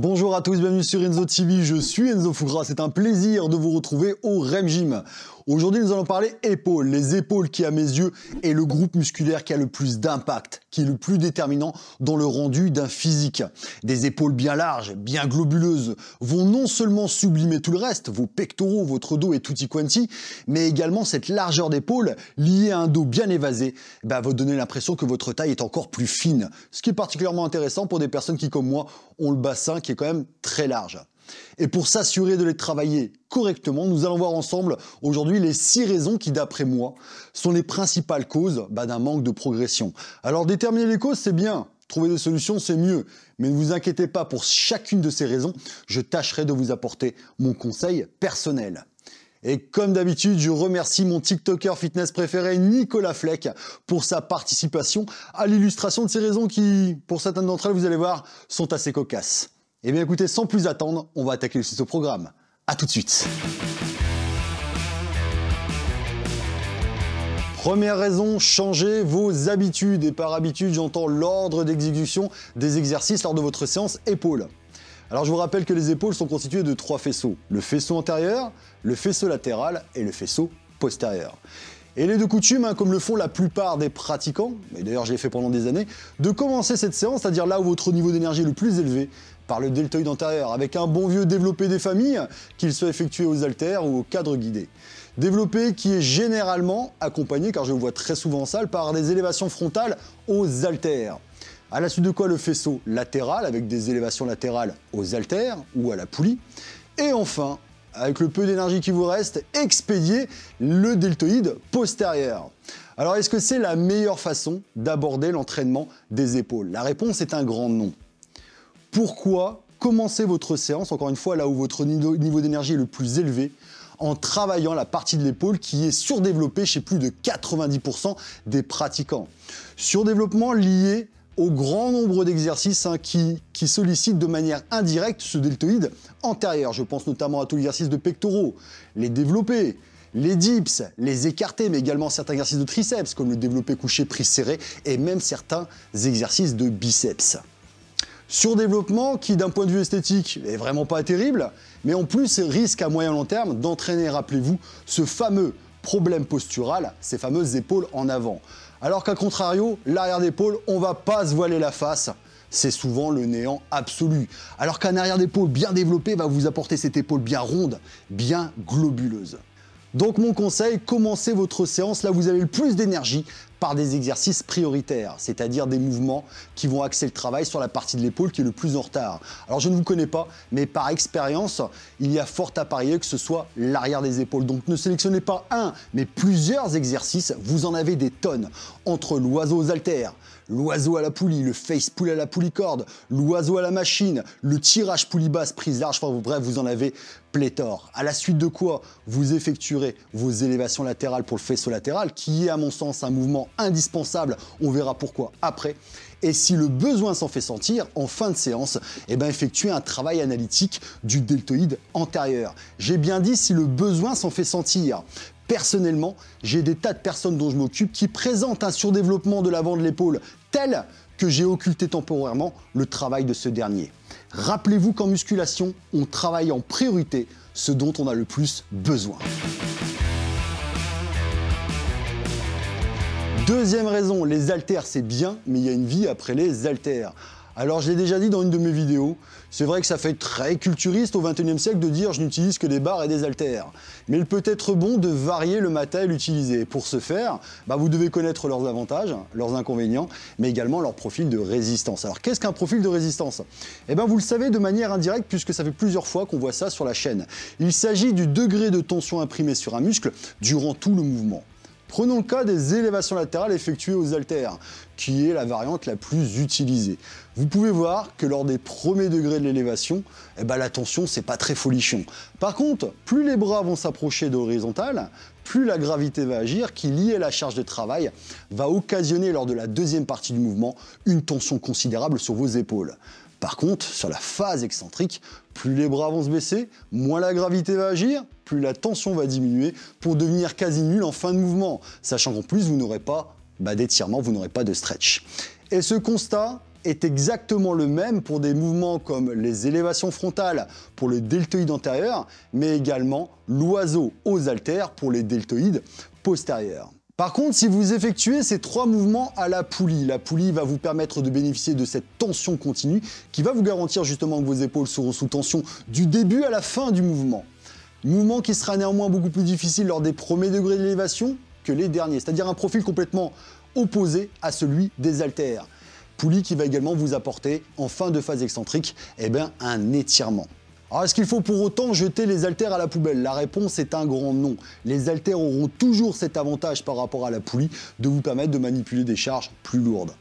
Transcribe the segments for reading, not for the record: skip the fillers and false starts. Bonjour à tous, bienvenue sur Enzo TV, je suis Enzo Foukra, c'est un plaisir de vous retrouver au REM Gym. Aujourd'hui, nous allons parler épaules, les épaules qui, à mes yeux, est le groupe musculaire qui a le plus d'impact, qui est le plus déterminant dans le rendu d'un physique. Des épaules bien larges, bien globuleuses, vont non seulement sublimer tout le reste, vos pectoraux, votre dos et tutti quanti, mais également cette largeur d'épaule liée à un dos bien évasé, va donner l'impression que votre taille est encore plus fine. Ce qui est particulièrement intéressant pour des personnes qui, comme moi, ont le bassin qui est quand même très large. Et pour s'assurer de les travailler correctement, nous allons voir ensemble aujourd'hui les 6 raisons qui, d'après moi, sont les principales causes d'un manque de progression. Alors déterminer les causes, c'est bien, trouver des solutions, c'est mieux. Mais ne vous inquiétez pas, pour chacune de ces raisons, je tâcherai de vous apporter mon conseil personnel. Et comme d'habitude, je remercie mon TikToker fitness préféré, Nicolas Fleck, pour sa participation à l'illustration de ces raisons qui, pour certaines d'entre elles, vous allez voir, sont assez cocasses. Eh bien écoutez, sans plus attendre, on va attaquer le site au programme. A tout de suite. Première raison, changez vos habitudes. Et par habitude, j'entends l'ordre d'exécution des exercices lors de votre séance épaules. Alors je vous rappelle que les épaules sont constituées de 3 faisceaux. Le faisceau antérieur, le faisceau latéral et le faisceau postérieur. Et il est de coutume, comme le font la plupart des pratiquants, et d'ailleurs je l'ai fait pendant des années, de commencer cette séance, c'est-à-dire là où votre niveau d'énergie est le plus élevé, par le deltoïde antérieur, avec un bon vieux développé des familles, qu'il soit effectué aux haltères ou aux cadres guidés. Développé qui est généralement accompagné, car je le vois très souvent en salle, par des élévations frontales aux haltères. À la suite de quoi le faisceau latéral, avec des élévations latérales aux haltères ou à la poulie. Et enfin, avec le peu d'énergie qui vous reste, expédiez le deltoïde postérieur. Alors, est-ce que c'est la meilleure façon d'aborder l'entraînement des épaules? La réponse est un grand non. Pourquoi commencer votre séance, encore une fois, là où votre niveau d'énergie est le plus élevé, en travaillant la partie de l'épaule qui est surdéveloppée chez plus de 90% des pratiquants? Surdéveloppement lié au grand nombre d'exercices qui sollicitent de manière indirecte ce deltoïde antérieur. Je pense notamment à tout l'exercice de pectoraux, les développés, les dips, les écartés, mais également certains exercices de triceps, comme le développé couché prise serrée, et même certains exercices de biceps. Surdéveloppement qui, d'un point de vue esthétique, n'est vraiment pas terrible, mais en plus risque à moyen long terme d'entraîner, rappelez-vous, ce fameux problème postural, ces fameuses épaules en avant. Alors qu'à contrario, l'arrière d'épaule, on ne va pas se voiler la face, c'est souvent le néant absolu. Alors qu'un arrière d'épaule bien développé va vous apporter cette épaule bien ronde, bien globuleuse. Donc mon conseil, commencez votre séance là où vous avez le plus d'énergie par des exercices prioritaires, c'est-à-dire des mouvements qui vont axer le travail sur la partie de l'épaule qui est le plus en retard. Alors je ne vous connais pas, mais par expérience, il y a fort à parier que ce soit l'arrière des épaules. Donc ne sélectionnez pas un, mais plusieurs exercices, vous en avez des tonnes. Entre l'oiseau aux haltères, l'oiseau à la poulie, le face pull à la poulie corde, l'oiseau à la machine, le tirage poulie basse, prise large, enfin bref, vous en avez pléthore. À la suite de quoi, vous effectuerez vos élévations latérales pour le faisceau latéral, qui est à mon sens un mouvement indispensable, on verra pourquoi après. Et si le besoin s'en fait sentir, en fin de séance, effectuez un travail analytique du deltoïde antérieur. J'ai bien dit si le besoin s'en fait sentir. Personnellement, j'ai des tas de personnes dont je m'occupe qui présentent un surdéveloppement de l'avant de l'épaule tel que j'ai occulté temporairement le travail de ce dernier. Rappelez-vous qu'en musculation, on travaille en priorité ce dont on a le plus besoin. Deuxième raison, les haltères c'est bien, mais il y a une vie après les haltères. Alors je l'ai déjà dit dans une de mes vidéos, c'est vrai que ça fait très culturiste au 21e siècle de dire je n'utilise que des barres et des haltères. Mais il peut être bon de varier le matériel utilisé. Pour ce faire, vous devez connaître leurs avantages, leurs inconvénients, mais également leur profil de résistance. Alors qu'est-ce qu'un profil de résistance? Vous le savez de manière indirecte puisque ça fait plusieurs fois qu'on voit ça sur la chaîne. Il s'agit du degré de tension imprimé sur un muscle durant tout le mouvement. Prenons le cas des élévations latérales effectuées aux haltères, qui est la variante la plus utilisée. Vous pouvez voir que lors des premiers degrés de l'élévation, la tension, c'est pas très folichon. Par contre, plus les bras vont s'approcher de l'horizontale, plus la gravité va agir, qui, liée à la charge de travail, va occasionner lors de la deuxième partie du mouvement une tension considérable sur vos épaules. Par contre, sur la phase excentrique, plus les bras vont se baisser, moins la gravité va agir, plus la tension va diminuer pour devenir quasi nulle en fin de mouvement, sachant qu'en plus, vous n'aurez pas d'étirement, vous n'aurez pas de stretch. Et ce constat est exactement le même pour des mouvements comme les élévations frontales pour le deltoïde antérieur, mais également l'oiseau aux haltères pour les deltoïdes postérieurs. Par contre, si vous effectuez ces trois mouvements à la poulie va vous permettre de bénéficier de cette tension continue qui va vous garantir justement que vos épaules seront sous tension du début à la fin du mouvement. Mouvement qui sera néanmoins beaucoup plus difficile lors des premiers degrés d'élévation que les derniers, c'est-à-dire un profil complètement opposé à celui des haltères. Poulie qui va également vous apporter, en fin de phase excentrique, un étirement. Alors est-ce qu'il faut pour autant jeter les haltères à la poubelle? La réponse est un grand non. Les haltères auront toujours cet avantage par rapport à la poulie de vous permettre de manipuler des charges plus lourdes.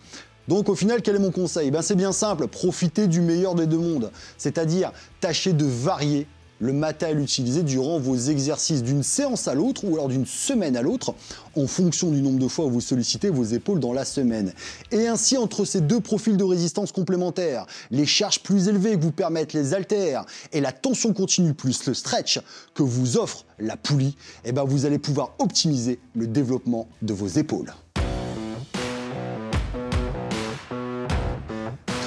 Donc au final, quel est mon conseil? C'est bien simple, profitez du meilleur des deux mondes. C'est-à-dire, tâchez de varier le matériel utilisé durant vos exercices d'une séance à l'autre ou alors d'une semaine à l'autre en fonction du nombre de fois où vous sollicitez vos épaules dans la semaine. Et ainsi, entre ces deux profils de résistance complémentaires, les charges plus élevées que vous permettent les haltères et la tension continue plus le stretch que vous offre la poulie, vous allez pouvoir optimiser le développement de vos épaules.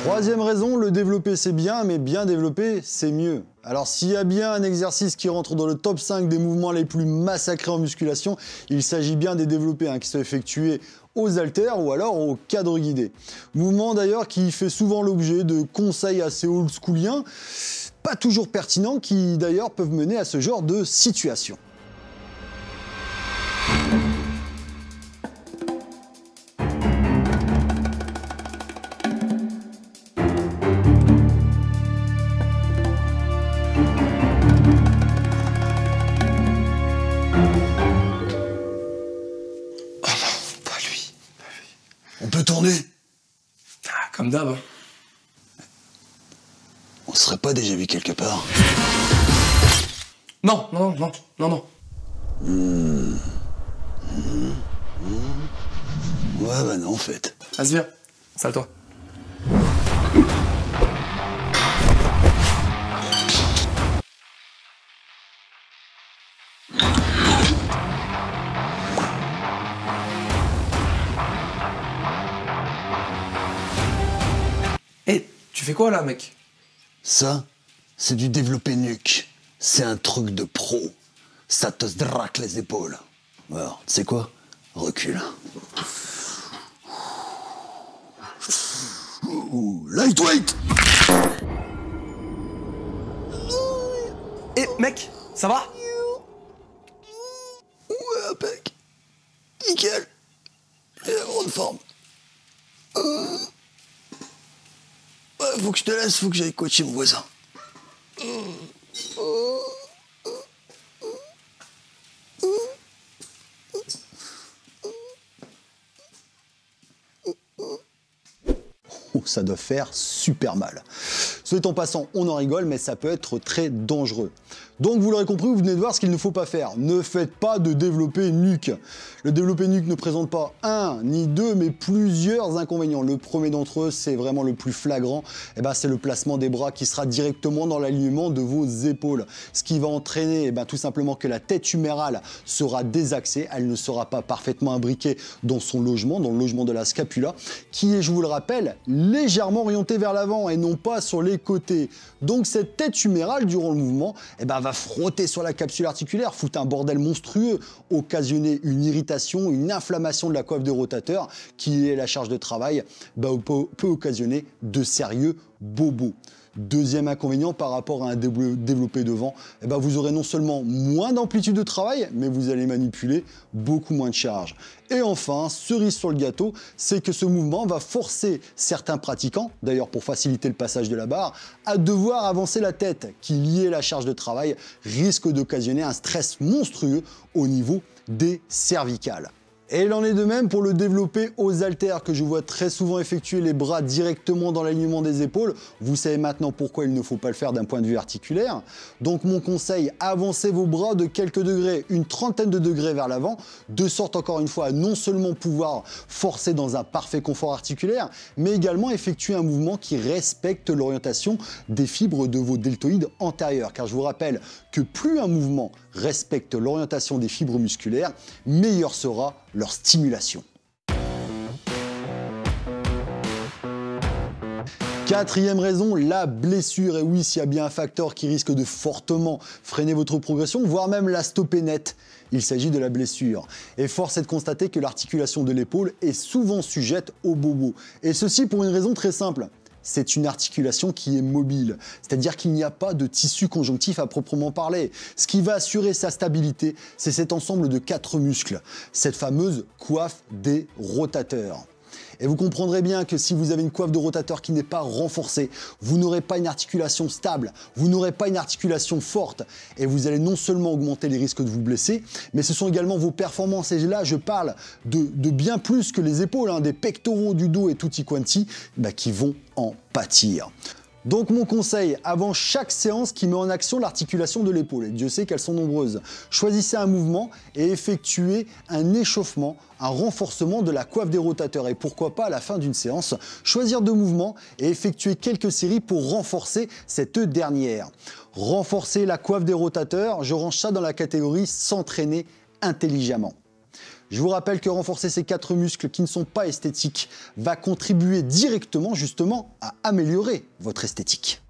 Troisième raison, le développer c'est bien, mais bien développer c'est mieux. Alors s'il y a bien un exercice qui rentre dans le top 5 des mouvements les plus massacrés en musculation, il s'agit bien des développés qui sont effectués aux haltères ou alors au cadre guidé. Mouvement d'ailleurs qui fait souvent l'objet de conseils assez old schooliens, pas toujours pertinents, qui d'ailleurs peuvent mener à ce genre de situation. Comme d'hab. On serait pas déjà vu quelque part? Non, non, non, non, non. Ouais, non, en fait. Vas-y, viens, sale-toi. Tu fais quoi là, mec? Ça, c'est du développé nuque. C'est un truc de pro. Ça te draque les épaules. Alors, tu sais quoi? Recule. Lightweight! Eh, mec, ça va? Ouais, mec. Nickel. Il est en grande forme. Faut que je te laisse, faut que j'aille coacher mon voisin. Ça doit faire super mal. Soit en passant, on en rigole, mais ça peut être très dangereux. Donc vous l'aurez compris, vous venez de voir ce qu'il ne faut pas faire. Ne faites pas de développé nuque. Le développé nuque ne présente pas un ni deux, mais plusieurs inconvénients. Le premier d'entre eux, c'est vraiment le plus flagrant, c'est le placement des bras qui sera directement dans l'alignement de vos épaules. Ce qui va entraîner tout simplement que la tête humérale sera désaxée, elle ne sera pas parfaitement imbriquée dans son logement, dans le logement de la scapula, qui est, je vous le rappelle, légèrement orientée vers l'avant et non pas sur les côtés. Donc cette tête humérale, durant le mouvement, va frotter sur la capsule articulaire, foutre un bordel monstrueux, occasionner une irritation, une inflammation de la coiffe de rotateur qui est la charge de travail, peut occasionner de sérieux bobos. Deuxième inconvénient par rapport à un développé devant, vous aurez non seulement moins d'amplitude de travail, mais vous allez manipuler beaucoup moins de charge. Et enfin, cerise sur le gâteau, c'est que ce mouvement va forcer certains pratiquants, d'ailleurs pour faciliter le passage de la barre, à devoir avancer la tête, qui liée à la charge de travail risque d'occasionner un stress monstrueux au niveau des cervicales. Et il en est de même pour le développé aux haltères que je vois très souvent effectuer les bras directement dans l'alignement des épaules. Vous savez maintenant pourquoi il ne faut pas le faire d'un point de vue articulaire. Donc mon conseil, avancez vos bras de quelques degrés, une trentaine de degrés vers l'avant, de sorte encore une fois à non seulement pouvoir forcer dans un parfait confort articulaire, mais également effectuer un mouvement qui respecte l'orientation des fibres de vos deltoïdes antérieurs. Car je vous rappelle que plus un mouvement respecte l'orientation des fibres musculaires, meilleure sera leur stimulation. Quatrième raison, la blessure. Et oui, s'il y a bien un facteur qui risque de fortement freiner votre progression, voire même la stopper net, il s'agit de la blessure. Et force est de constater que l'articulation de l'épaule est souvent sujette au bobo. Et ceci pour une raison très simple. C'est une articulation qui est mobile, c'est-à-dire qu'il n'y a pas de tissu conjonctif à proprement parler. Ce qui va assurer sa stabilité, c'est cet ensemble de 4 muscles, cette fameuse coiffe des rotateurs. Et vous comprendrez bien que si vous avez une coiffe de rotateur qui n'est pas renforcée, vous n'aurez pas une articulation stable, vous n'aurez pas une articulation forte, et vous allez non seulement augmenter les risques de vous blesser, mais ce sont également vos performances. Et là, je parle de bien plus que les épaules, des pectoraux, du dos et tutti quanti, qui vont en pâtir. Donc mon conseil, avant chaque séance qui met en action l'articulation de l'épaule, et Dieu sait qu'elles sont nombreuses, choisissez un mouvement et effectuez un échauffement, un renforcement de la coiffe des rotateurs. Et pourquoi pas à la fin d'une séance, choisir 2 mouvements et effectuer quelques séries pour renforcer cette dernière. Renforcer la coiffe des rotateurs, je range ça dans la catégorie s'entraîner intelligemment. Je vous rappelle que renforcer ces 4 muscles qui ne sont pas esthétiques va contribuer directement justement à améliorer votre esthétique.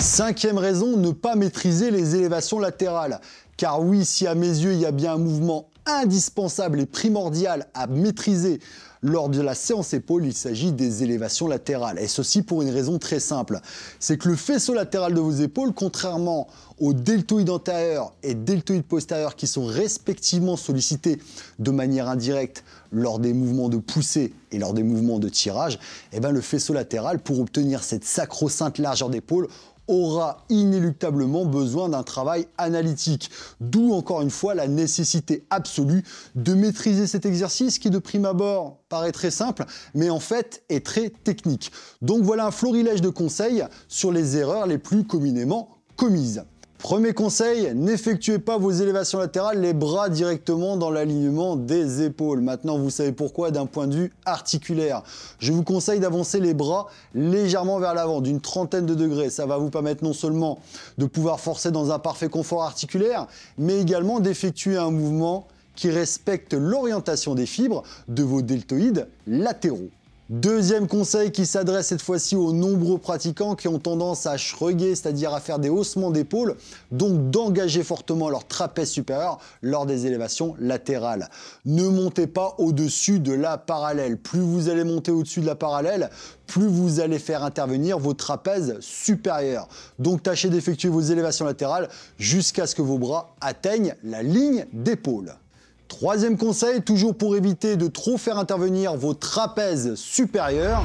Cinquième raison, ne pas maîtriser les élévations latérales. Car oui, si à mes yeux il y a bien un mouvement indispensable et primordial à maîtriser lors de la séance épaule, il s'agit des élévations latérales. Et ceci pour une raison très simple, c'est que le faisceau latéral de vos épaules, contrairement aux deltoïdes antérieurs et deltoïdes postérieurs qui sont respectivement sollicités de manière indirecte lors des mouvements de poussée et lors des mouvements de tirage, eh bien le faisceau latéral, pour obtenir cette sacro-sainte largeur d'épaule, aura inéluctablement besoin d'un travail analytique. D'où encore une fois la nécessité absolue de maîtriser cet exercice qui de prime abord paraît très simple, mais en fait est très technique. Donc voilà un florilège de conseils sur les erreurs les plus communément commises. Premier conseil, n'effectuez pas vos élévations latérales les bras directement dans l'alignement des épaules. Maintenant, vous savez pourquoi d'un point de vue articulaire. Je vous conseille d'avancer les bras légèrement vers l'avant, d'une trentaine de degrés. Ça va vous permettre non seulement de pouvoir forcer dans un parfait confort articulaire, mais également d'effectuer un mouvement qui respecte l'orientation des fibres de vos deltoïdes latéraux. Deuxième conseil qui s'adresse cette fois-ci aux nombreux pratiquants qui ont tendance à shruguer, c'est-à-dire à faire des haussements d'épaule, donc d'engager fortement leur trapèze supérieur lors des élévations latérales. Ne montez pas au-dessus de la parallèle. Plus vous allez monter au-dessus de la parallèle, plus vous allez faire intervenir vos trapèzes supérieurs. Donc tâchez d'effectuer vos élévations latérales jusqu'à ce que vos bras atteignent la ligne d'épaule. Troisième conseil, toujours pour éviter de trop faire intervenir vos trapèzes supérieurs.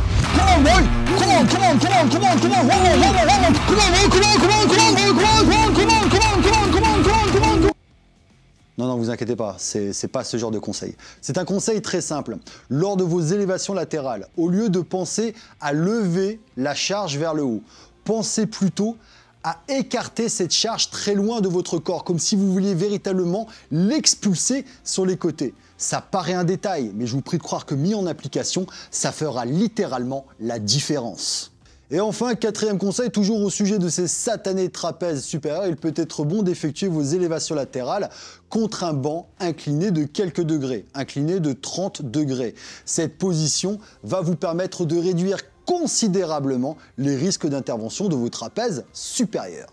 Non, vous inquiétez pas, c'est pas ce genre de conseil. C'est un conseil très simple. Lors de vos élévations latérales, au lieu de penser à lever la charge vers le haut, pensez plutôt à écarter cette charge très loin de votre corps, comme si vous vouliez véritablement l'expulser sur les côtés. Ça paraît un détail, mais je vous prie de croire que mis en application, ça fera littéralement la différence. Et enfin, quatrième conseil, toujours au sujet de ces satanés trapèzes supérieurs, il peut être bon d'effectuer vos élévations latérales contre un banc incliné de quelques degrés, incliné de 30 degrés. Cette position va vous permettre de réduire considérablement les risques d'intervention de vos trapèzes supérieurs.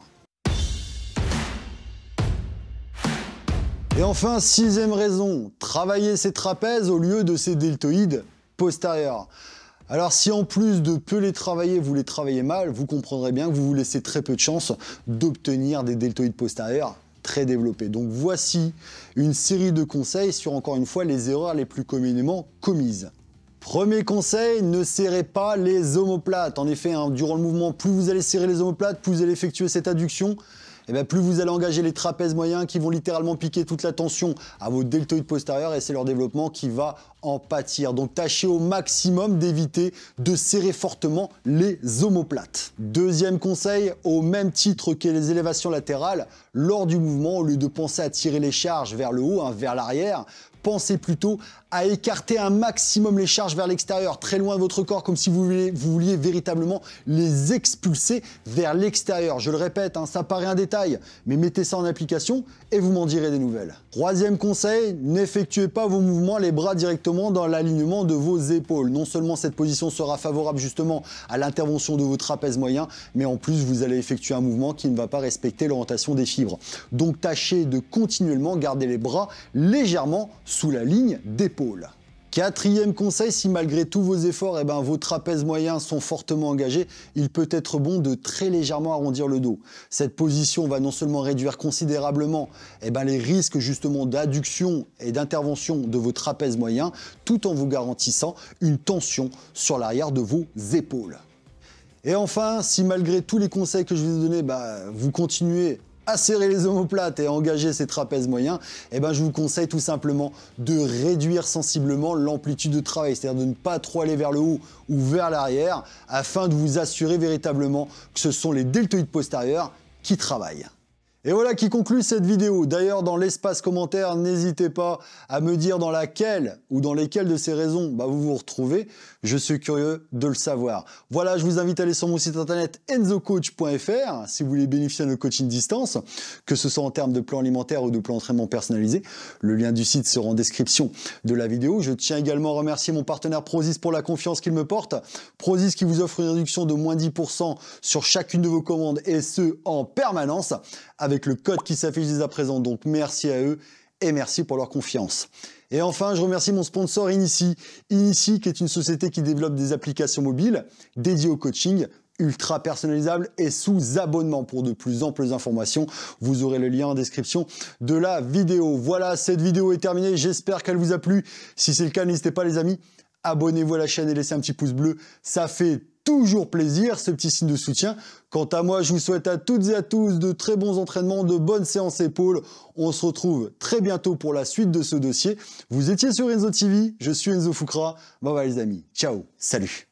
Et enfin, sixième raison, travailler ces trapèzes au lieu de ces deltoïdes postérieurs. Alors si en plus de peu les travailler, vous les travaillez mal, vous comprendrez bien que vous vous laissez très peu de chance d'obtenir des deltoïdes postérieurs très développés. Donc voici une série de conseils sur, encore une fois, les erreurs les plus communément commises. Premier conseil, ne serrez pas les omoplates. En effet, durant le mouvement, plus vous allez serrer les omoplates, plus vous allez effectuer cette adduction, et plus vous allez engager les trapèzes moyens qui vont littéralement piquer toute la tension à vos deltoïdes postérieurs, et c'est leur développement qui va en pâtir. Donc tâchez au maximum d'éviter de serrer fortement les omoplates. Deuxième conseil, au même titre que les élévations latérales, lors du mouvement, au lieu de penser à tirer les charges vers le haut, vers l'arrière, pensez plutôt à écarter un maximum les charges vers l'extérieur, très loin de votre corps, comme si vous vouliez véritablement les expulser vers l'extérieur. Je le répète, hein, ça paraît un détail, mais mettez ça en application et vous m'en direz des nouvelles. Troisième conseil, n'effectuez pas vos mouvements les bras directement dans l'alignement de vos épaules. Non seulement cette position sera favorable justement à l'intervention de vos trapèzes moyens, mais en plus vous allez effectuer un mouvement qui ne va pas respecter l'orientation des fibres. Donc tâchez de continuellement garder les bras légèrement sous la ligne d'épaule. Quatrième conseil, si malgré tous vos efforts, vos trapèzes moyens sont fortement engagés, il peut être bon de très légèrement arrondir le dos. Cette position va non seulement réduire considérablement les risques justement d'adduction et d'intervention de vos trapèzes moyens, tout en vous garantissant une tension sur l'arrière de vos épaules. Et enfin, si malgré tous les conseils que je vous ai donnés, vous continuez à serrer les omoplates et à engager ces trapèzes moyens, je vous conseille tout simplement de réduire sensiblement l'amplitude de travail, c'est-à-dire de ne pas trop aller vers le haut ou vers l'arrière, afin de vous assurer véritablement que ce sont les deltoïdes postérieurs qui travaillent. Et voilà qui conclut cette vidéo. D'ailleurs, dans l'espace commentaire, n'hésitez pas à me dire dans laquelle ou dans lesquelles de ces raisons vous vous retrouvez. Je suis curieux de le savoir. Voilà, je vous invite à aller sur mon site internet enzocoach.fr si vous voulez bénéficier de nos coachings distance, que ce soit en termes de plan alimentaire ou de plan d'entraînement personnalisé. Le lien du site sera en description de la vidéo. Je tiens également à remercier mon partenaire Prozis pour la confiance qu'il me porte. Prozis qui vous offre une réduction de -10% sur chacune de vos commandes et ce, en permanence, avec le code qui s'affiche dès à présent. Donc merci à eux et merci pour leur confiance. Et enfin, je remercie mon sponsor Inithy. Inithy qui est une société qui développe des applications mobiles dédiées au coaching, ultra personnalisables et sous abonnement. Pour de plus amples informations, vous aurez le lien en description de la vidéo. Voilà, cette vidéo est terminée. J'espère qu'elle vous a plu. Si c'est le cas, n'hésitez pas les amis, abonnez-vous à la chaîne et laissez un petit pouce bleu. Ça fait toujours plaisir, ce petit signe de soutien. Quant à moi, je vous souhaite à toutes et à tous de très bons entraînements, de bonnes séances épaules. On se retrouve très bientôt pour la suite de ce dossier. Vous étiez sur Enzo TV, je suis Enzo Foukra. Bye bye les amis, ciao, salut.